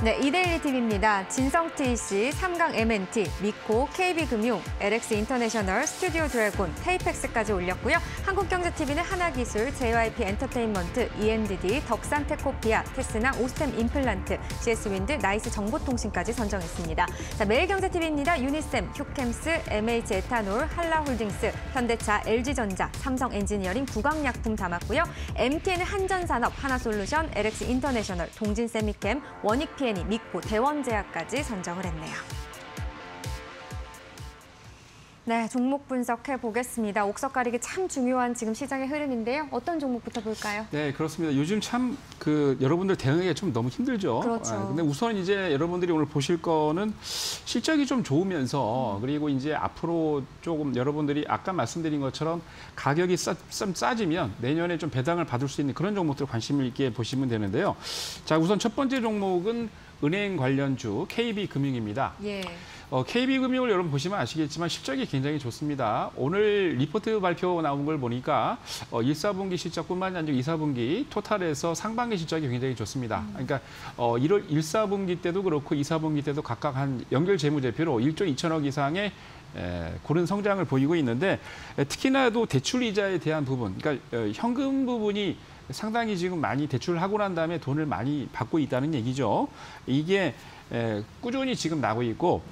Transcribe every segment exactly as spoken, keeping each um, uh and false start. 네, 이데일리 티비입니다. 진성 티이씨, 삼강 엠엔티, 미코, 케이비금융, 엘엑스인터내셔널, 스튜디오 드래곤, 페이펙스까지 올렸고요. 한국경제티비는 하나기술, 제이와이피엔터테인먼트, 이엔디디, 덕산테코피아, 테스나, 오스템 임플란트, 씨에스윈드, 나이스 정보통신까지 선정했습니다. 자, 매일경제티비입니다. 유니셈, 휴켐스, 엠에이치에탄올, 한라홀딩스, 현대차, 엘지전자, 삼성엔지니어링, 구강약품 담았고요. 엠티에는 한전산업, 하나솔루션, 엘엑스인터내셔널, 동진세미캠, 원익피엔이, 미코, 대원제약까지 선정을 했네요. 네, 종목 분석해 보겠습니다. 옥석 가리기 참 중요한 지금 시장의 흐름인데요. 어떤 종목부터 볼까요? 네, 그렇습니다. 요즘 참 그 여러분들 대응하기가 좀 너무 힘들죠. 그렇죠. 아, 근데 우선 이제 여러분들이 오늘 보실 거는 실적이 좀 좋으면서 음. 그리고 이제 앞으로 조금 여러분들이 아까 말씀드린 것처럼 가격이 싸, 좀 싸지면 내년에 좀 배당을 받을 수 있는 그런 종목들 관심을 있게 보시면 되는데요. 자, 우선 첫 번째 종목은 은행 관련주 케이비금융입니다. 예. 어, 케이비금융을 여러분 보시면 아시겠지만 실적이 굉장히 좋습니다. 오늘 리포트 발표 나온 걸 보니까 어, 일 사분기 실적뿐만 아니라 이 사분기 토탈에서 상반기 실적이 굉장히 좋습니다. 음. 그러니까 어, 일 사분기 때도 그렇고 이 사분기 때도 각각 한 연결 재무제표로 일조 이천억 이상의 예, 그런 성장을 보이고 있는데 특히나도 대출 이자에 대한 부분, 그러니까 현금 부분이 상당히 지금 많이 대출을 하고 난 다음에 돈을 많이 받고 있다는 얘기죠. 이게 꾸준히 지금 나고 있고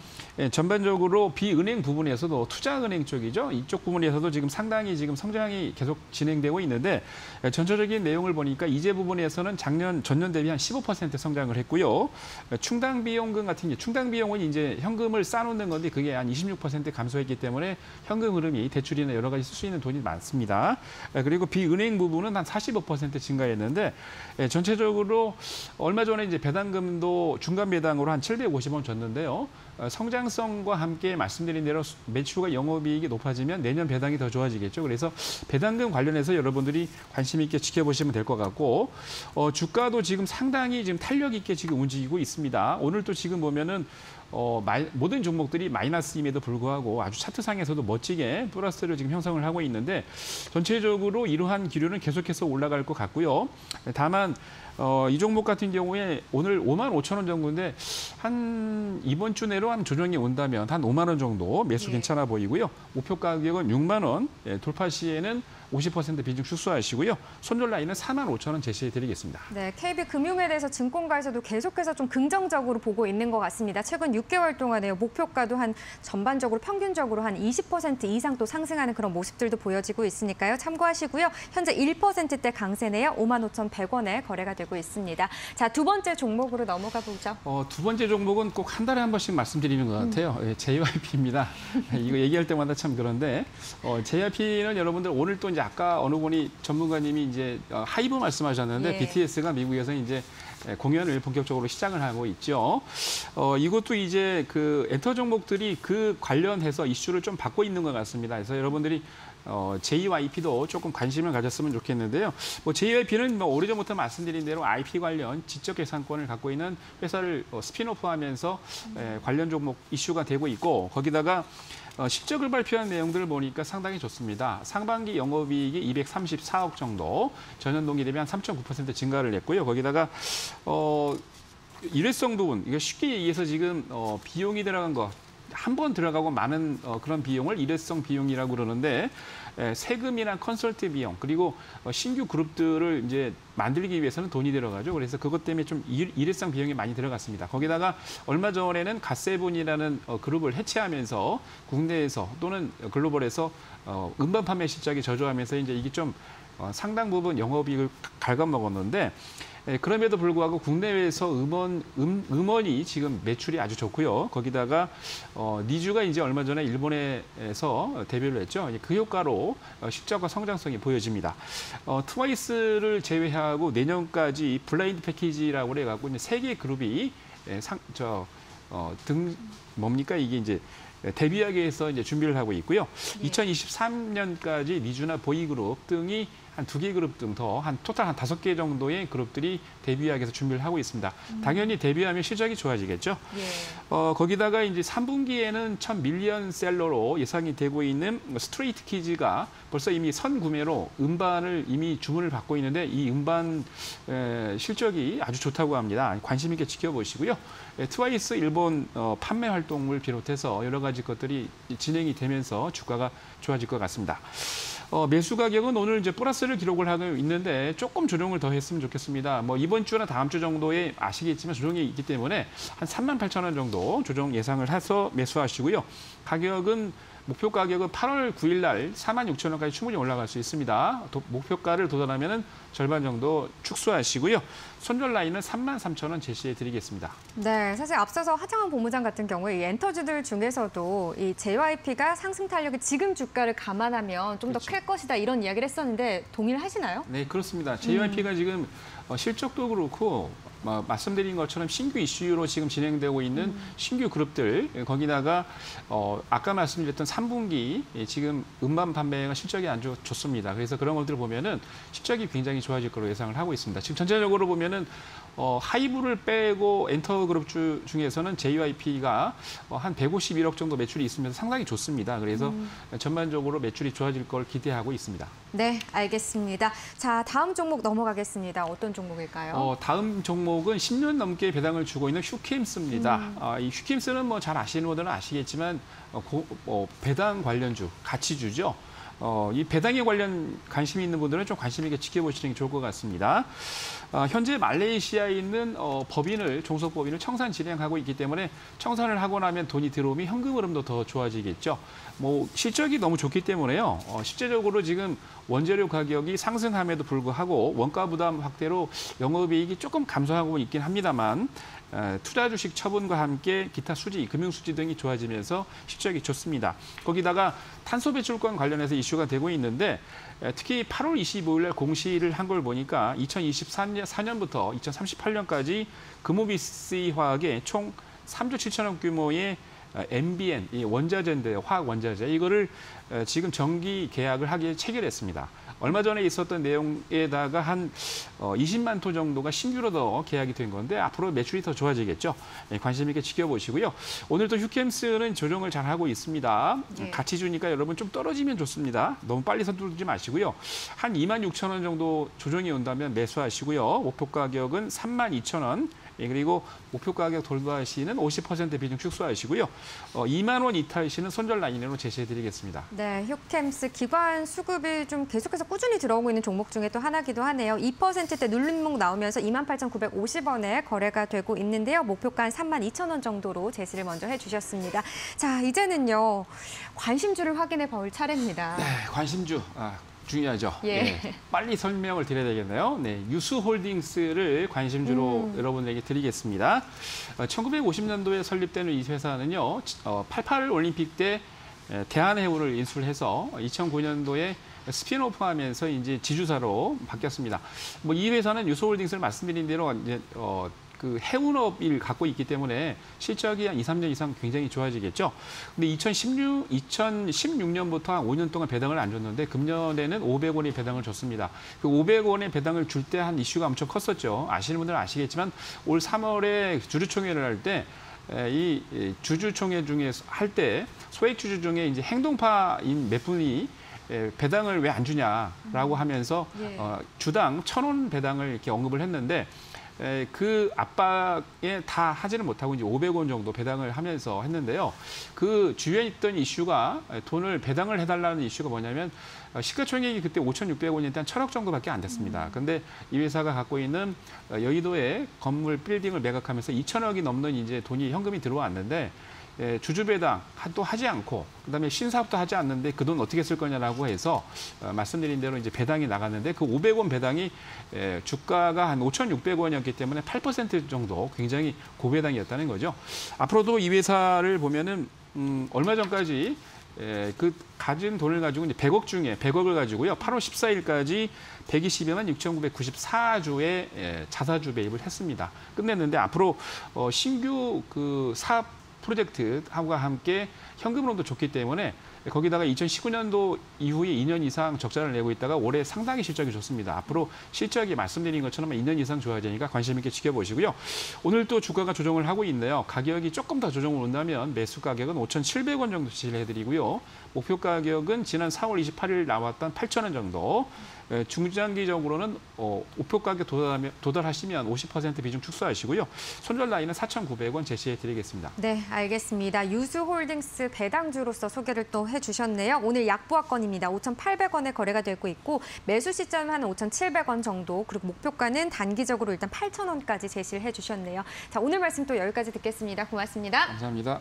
전반적으로 비은행 부분에서도 투자은행 쪽이죠. 이쪽 부분에서도 지금 상당히 지금 성장이 계속 진행되고 있는데 전체적인 내용을 보니까 이제 부분에서는 작년 전년 대비 한 십오 퍼센트 성장을 했고요. 충당비용금 같은 게 충당비용은 이제 현금을 쌓아놓는 건데 그게 한 이십육 퍼센트 감소했기 때문에 현금 흐름이 대출이나 여러 가지 쓸 수 있는 돈이 많습니다. 그리고 비은행 부분은 한 사십오 퍼센트 증가했는데 전체적으로 얼마 전에 이제 배당금도 중간 배당으로 한 칠백오십원 줬는데요. 성장성과 함께 말씀드린 대로 매출과 영업이익이 높아지면 내년 배당이 더 좋아지겠죠. 그래서 배당금 관련해서 여러분들이 관심 있게 지켜보시면 될 것 같고 어, 주가도 지금 상당히 지금 탄력 있게 지금 움직이고 있습니다. 오늘 또 지금 보면은 어, 마이, 모든 종목들이 마이너스임에도 불구하고 아주 차트상에서도 멋지게 플러스를 지금 형성을 하고 있는데 전체적으로 이러한 기류는 계속해서 올라갈 것 같고요. 다만 어, 이 종목 같은 경우에 오늘 오만 오천원 정도인데 한 이번 주 내로 한 조정이 온다면 한 오만원 정도 매수 예. 괜찮아 보이고요. 목표 가격은 육만원, 예, 돌파 시에는 오십 퍼센트 비중 축소하시고요. 손절 라인은 사만 오천원 제시해드리겠습니다. 네, 케이비금융에 대해서 증권가에서도 계속해서 좀 긍정적으로 보고 있는 것 같습니다. 최근 육개월 동안에 목표가도 한 전반적으로 평균적으로 한 이십 퍼센트 이상 또 상승하는 그런 모습들도 보여지고 있으니까요. 참고하시고요. 현재 일 퍼센트대 강세네요. 오만 오천백원에 거래가 되고 있습니다. 자, 두 번째 종목으로 넘어가 보죠. 어, 두 번째 종목은 꼭 한 달에 한 번씩 말씀드리는 것 같아요. 음. 예, 제이와이피입니다. 이거 얘기할 때마다 참 그런데 어, 제이와이피는 여러분들 오늘 또 아까 어느 분이 전문가님이 이제 하이브 말씀하셨는데 예. 비티에스가 미국에서 이제 공연을 본격적으로 시작을 하고 있죠. 어, 이것도 이제 그 엔터 종목들이 그 관련해서 이슈를 좀 받고 있는 것 같습니다. 그래서 여러분들이 어, 제이와이피도 조금 관심을 가졌으면 좋겠는데요. 뭐 제이와이피는 뭐 오래전부터 말씀드린 대로 아이피 관련 지적재산권을 갖고 있는 회사를 어, 스핀오프하면서 음. 에, 관련 종목 이슈가 되고 있고 거기다가 어, 실적을 발표한 내용들을 보니까 상당히 좋습니다. 상반기 영업이익이 이백삼십사억 정도, 전년 동기 대비 한 삼점구 퍼센트 증가를 했고요. 거기다가 어, 일회성 부분, 이게 쉽게 얘기해서 지금 어, 비용이 들어간 거, 한 번 들어가고 많은 어, 그런 비용을 일회성 비용이라고 그러는데 에, 세금이나 컨설트 비용 그리고 어, 신규 그룹들을 이제 만들기 위해서는 돈이 들어가죠. 그래서 그것 때문에 좀 일, 일회성 비용이 많이 들어갔습니다. 거기다가 얼마 전에는 갓세븐이라는 어, 그룹을 해체하면서 국내에서 또는 글로벌에서 어, 음반 판매 실적이 저조하면서 이제 이게 좀 어, 상당 부분 영업이익을 갉아먹었는데. 예, 그럼에도 불구하고 국내외에서 음원, 음, 음원이 지금 매출이 아주 좋고요. 거기다가 어, 니쥬가 이제 얼마 전에 일본에서 데뷔를 했죠. 그 효과로 실적과 성장성이 보여집니다. 어, 트와이스를 제외하고 내년까지 블라인드 패키지라고 그래갖고 이제 세 개 그룹이 예, 상, 저, 어, 등 뭡니까 이게 이제. 데뷔하기 위해서 이제 준비를 하고 있고요. 예. 이천이십삼년까지 니쥬나 보이그룹 등이 한 두 개 그룹 등 더 한 토탈 한 다섯 개 정도의 그룹들이 데뷔하기 위해서 준비를 하고 있습니다. 음. 당연히 데뷔하면 시작이 좋아지겠죠. 예. 어, 거기다가 이제 삼 분기에는 천 밀리언셀러로 예상이 되고 있는 스트레이트 키즈가 벌써 이미 선구매로 음반을 이미 주문을 받고 있는데 이 음반 에, 실적이 아주 좋다고 합니다. 관심 있게 지켜보시고요. 에, 트와이스 일본 어, 판매 활동을 비롯해서 여러 가지 것들이 진행이 되면서 주가가 좋아질 것 같습니다. 어, 매수 가격은 오늘 이제 플러스를 기록을 하고 있는데 조금 조정을 더 했으면 좋겠습니다. 뭐 이번 주나 다음 주 정도에 아시겠지만 조정이 있기 때문에 한 삼만 팔천 원 정도 조정 예상을 해서 매수하시고요. 가격은 목표 가격은 팔월 구일 날 사만 육천 원까지 충분히 올라갈 수 있습니다. 도, 목표가를 도달하면 절반 정도 축소하시고요. 손절 라인은 삼만 삼천 원 제시해 드리겠습니다. 네, 사실 앞서서 하창원 본부장 같은 경우에 이 엔터주들 중에서도 이 제이와이피가 상승 탄력이 지금 주가를 감안하면 좀 더 클 것이다 이런 이야기를 했었는데 동일하시나요? 네, 그렇습니다. 제이와이피가 음. 지금 실적도 그렇고 어, 말씀드린 것처럼 신규 이슈로 지금 진행되고 있는 음. 신규 그룹들, 거기다가 어, 아까 말씀드렸던 삼 분기 지금 음반 판매가 실적이 안 좋, 좋습니다. 그래서 그런 것들을 보면은 실적이 굉장히 좋아질 거로 예상을 하고 있습니다. 지금 전체적으로 보면은 어, 하이브를 빼고 엔터 그룹 주, 중에서는 제이와이피가 어, 한 백오십일억 정도 매출이 있으면서 상당히 좋습니다. 그래서 음. 전반적으로 매출이 좋아질 걸 기대하고 있습니다. 네, 알겠습니다. 자, 다음 종목 넘어가겠습니다. 어떤 종목일까요? 어, 다음 종목 은 십 년 넘게 배당을 주고 있는 휴켐스입니다. 음. 아, 이 휴켐스는 뭐 잘 아시는 분들은 아시겠지만 어, 고, 어, 배당 관련주, 가치주죠. 어, 이 배당에 관련 관심이 있는 분들은 좀 관심 있게 지켜보시는 게 좋을 것 같습니다. 어, 현재 말레이시아에 있는 어, 법인을, 종속법인을 청산 진행하고 있기 때문에 청산을 하고 나면 돈이 들어오면 현금 흐름도 더 좋아지겠죠. 뭐 실적이 너무 좋기 때문에요. 어, 실제적으로 지금 원재료 가격이 상승함에도 불구하고 원가 부담 확대로 영업이익이 조금 감소하고 있긴 합니다만 투자 주식 처분과 함께 기타 수지, 금융 수지 등이 좋아지면서 실적이 좋습니다. 거기다가 탄소 배출권 관련해서 이슈가 되고 있는데 특히 팔월 이십오일 날 공시를 한 걸 보니까 이천이십사 년부터 이천삼십팔 년까지 금오비씨 화학의 총 삼조 칠천억 규모의 엠비엔, 이 원자재인데 화학 원자재, 이거를 지금 정기 계약을 하기에 체결했습니다. 얼마 전에 있었던 내용에다가 한 이십만 톤 정도가 신규로 더 계약이 된 건데 앞으로 매출이 더 좋아지겠죠. 관심 있게 지켜보시고요. 오늘도 휴켐스는 조정을 잘 하고 있습니다. 네. 같이 주니까 여러분 좀 떨어지면 좋습니다. 너무 빨리 서두르지 마시고요. 한 이만 육천 원 정도 조정이 온다면 매수하시고요. 목표 가격은 삼만 이천 원. 예, 그리고 목표 가격 돌파 시는 오십 퍼센트 비중 축소하시고요. 어, 이만 원 이탈 시는 손절 라인으로 제시해드리겠습니다. 네, 휴켐스 기관 수급이 좀 계속해서 꾸준히 들어오고 있는 종목 중에 또 하나기도 하네요. 이 퍼센트대 눌림목 나오면서 이만 팔천 구백 오십 원에 거래가 되고 있는데요. 목표가 한 삼만 이천 원 정도로 제시를 먼저 해주셨습니다. 자, 이제는요, 관심주를 확인해 볼 차례입니다. 네, 관심주. 아. 중요하죠. 예. 네. 빨리 설명을 드려야 되겠네요. 네, 유수홀딩스를 관심주로 음. 여러분에게 드리겠습니다. 천구백오십 년도에 설립된 이 회사는요, 팔십팔 올림픽 때 대한해우를 인수를 해서 이천구 년도에 스핀오프하면서 이제 지주사로 바뀌었습니다. 뭐 이 회사는 유수홀딩스를 말씀드린 대로 이제 어. 그 해운업을 갖고 있기 때문에 실적이 한 이, 삼 년 이상 굉장히 좋아지겠죠. 근데 이천십육 년부터 한 오 년 동안 배당을 안 줬는데 금년에는 오백 원의 배당을 줬습니다. 그 오백 원의 배당을 줄 때 한 이슈가 엄청 컸었죠. 아시는 분들은 아시겠지만 올 삼월에 주주총회를 할 때 이 주주총회 중에 할 때 소액 주주 중에 이제 행동파인 몇 분이 배당을 왜 안 주냐라고 하면서 예. 어, 주당 천 원 배당을 이렇게 언급을 했는데 그 압박에 다 하지는 못하고 이제 오백 원 정도 배당을 하면서 했는데요. 그 주위에 있던 이슈가 돈을 배당을 해달라는 이슈가 뭐냐면 시가총액이 그때 오천육백 원인데 한 천억 정도밖에 안 됐습니다. 그런데 이 회사가 갖고 있는 여의도의 건물 빌딩을 매각하면서 이천억이 넘는 이제 돈이 현금이 들어왔는데 주주 배당 또 하지 않고 그다음에 신사업도 하지 않는데 그 돈 어떻게 쓸 거냐라고 해서 어, 말씀드린 대로 이제 배당이 나갔는데 그 오백 원 배당이 에, 주가가 한 오천육백 원이었기 때문에 팔 퍼센트 정도 굉장히 고배당이었다는 거죠. 앞으로도 이 회사를 보면은 음, 얼마 전까지 에, 그 가진 돈을 가지고 이제 백억 중에 백억을 가지고요. 팔월 십사일까지 백이십여만 육천구백구십사 주의 에, 자사주 매입을 했습니다. 끝냈는데 앞으로 어, 신규 그 사업 프로젝트하고 함께 현금으로도 좋기 때문에 거기다가 이천십구 년도 이후에 이 년 이상 적자를 내고 있다가 올해 상당히 실적이 좋습니다. 앞으로 실적이 말씀드린 것처럼 이 년 이상 좋아야 되니까 관심 있게 지켜보시고요. 오늘 또 주가가 조정을 하고 있네요. 가격이 조금 더 조정을 온다면 매수 가격은 오천칠백 원 정도 지시를 해드리고요. 목표 가격은 지난 사월 이십팔일 나왔던 팔천 원 정도. 중장기적으로는 목표 가격 도달하시면 오십 퍼센트 비중 축소하시고요. 손절 라인은 사천구백 원 제시해드리겠습니다. 네, 알겠습니다. 유수홀딩스 배당주로서 소개를 또 해주셨네요. 오늘 약보합권입니다. 오천팔백 원에 거래가 되고 있고 매수 시점은 한 오천칠백 원 정도, 그리고 목표가는 단기적으로 일단 팔천 원까지 제시를 해주셨네요. 자, 오늘 말씀 또 여기까지 듣겠습니다. 고맙습니다. 감사합니다.